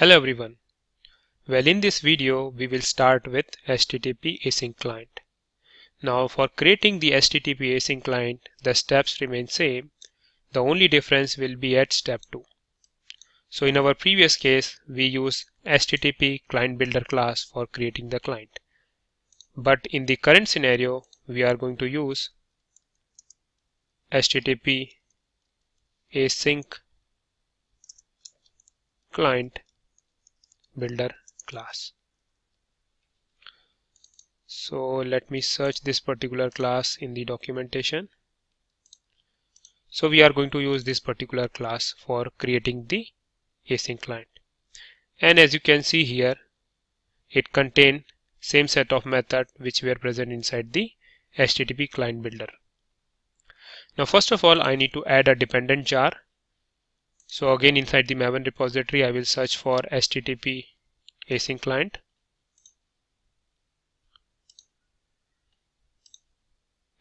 Hello everyone. Well, in this video we will start with HTTP Async Client. Now for creating the HTTP Async Client, the steps remain same. The only difference will be at step 2. So in our previous case, we use HTTP Client Builder class for creating the client. But in the current scenario, we are going to use HTTP Async Client Builder class. So let me search this particular class in the documentation. So we are going to use this particular class for creating the async client, and as you can see here, it contains same set of methods which were present inside the HTTP client builder. Now first of all, I need to add a dependent jar. So again, inside the Maven repository, I will search for HTTP Async Client.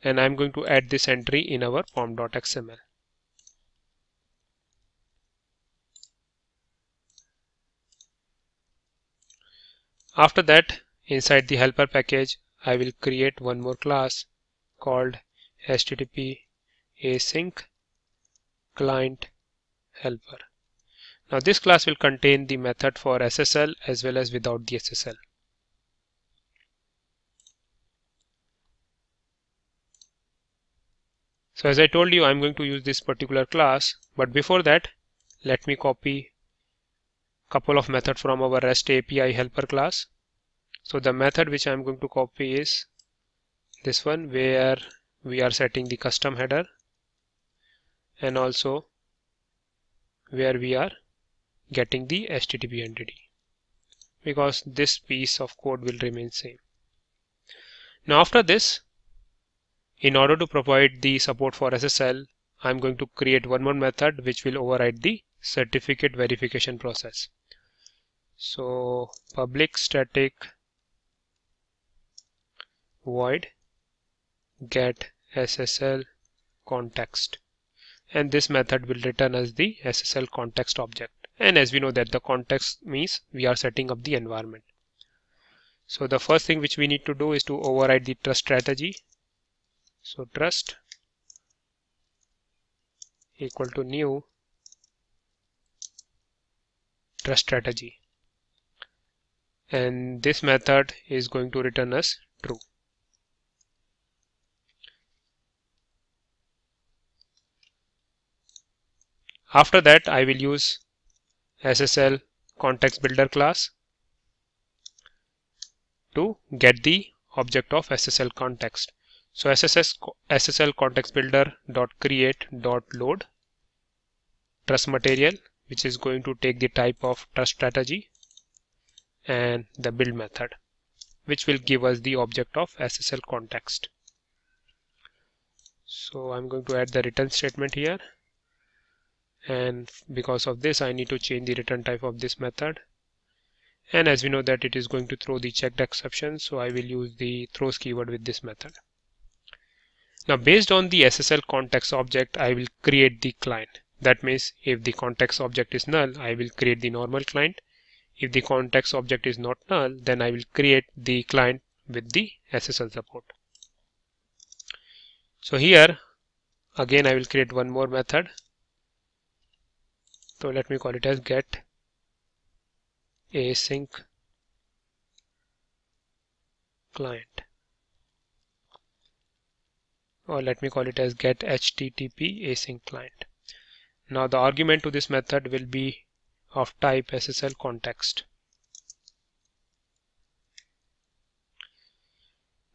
And I'm going to add this entry in our pom.xml. After that, inside the helper package, I will create one more class called HTTP Async Client Helper. Now this class will contain the method for SSL as well as without the SSL. So as I told you, I'm going to use this particular class, but before that, let me copy couple of methods from our REST API helper class. So the method which I'm going to copy is this one, where we are setting the custom header and also where we are getting the HTTP entity, because this piece of code will remain same. Now after this, in order to provide the support for SSL, I'm going to create one more method which will override the certificate verification process. So public static void get SSL context, and this method will return as the SSL context object, and as we know that the context means we are setting up the environment. So the first thing which we need to do is to override the trust strategy. So trust equal to new trust strategy, and this method is going to return as true. After that, I will use SSL context builder class to get the object of SSL context. So SSL context builder .create.load trust material, which is going to take the type of trust strategy, and the build method, which will give us the object of SSL context. So I'm going to add the return statement here. And because of this, I need to change the return type of this method, and as we know that it is going to throw the checked exception, so I will use the throws keyword with this method. Now based on the SSL context object, I will create the client. That means if the context object is null, I will create the normal client. If the context object is not null, then I will create the client with the SSL support. So here again, I will create one more method. So let me call it as get async client, or let me call it as get HTTP async client. Now the argument to this method will be of type SSL context.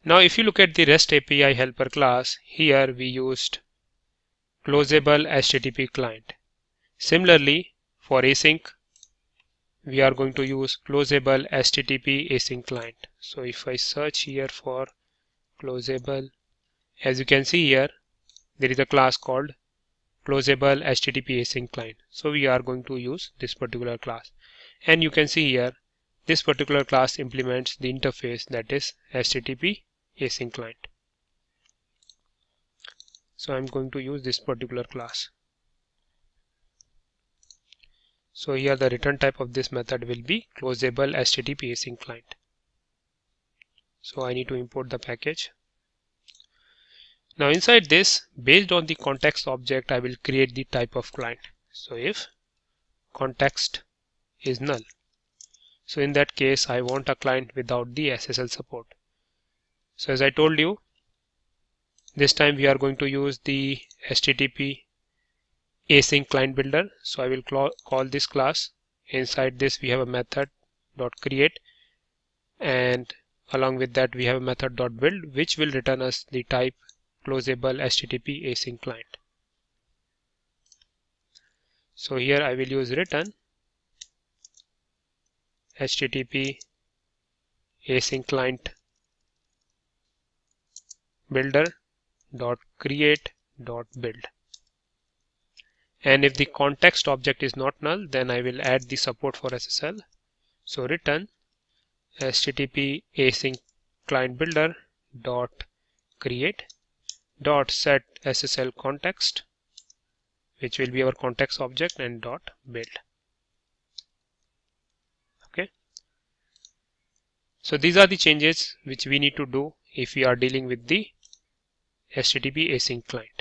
Now if you look at the REST API helper class, here we used closable HTTP client. Similarly, for async, we are going to use closable HTTP async client. So if I search here for closable, as you can see here, there is a class called closable HTTP async client. So we are going to use this particular class. And you can see here, this particular class implements the interface, that is HTTP async client. So I'm going to use this particular class. So here the return type of this method will be closable HTTP async client. So I need to import the package. Now inside this, based on the context object, I will create the type of client. So if context is null, so in that case I want a client without the SSL support. So as I told you, this time we are going to use the HTTP Async Client Builder. So I will call this class. Inside this we have a method .create, and along with that we have a method .build, which will return us the type closable HTTP async client. So here I will use return HTTP async client builder .create .build. And if the context object is not null, then I will add the support for SSL. So return HTTP async client builder .create .set SSL context, which will be our context object, and .build. Okay. So these are the changes which we need to do if we are dealing with the HTTP async client.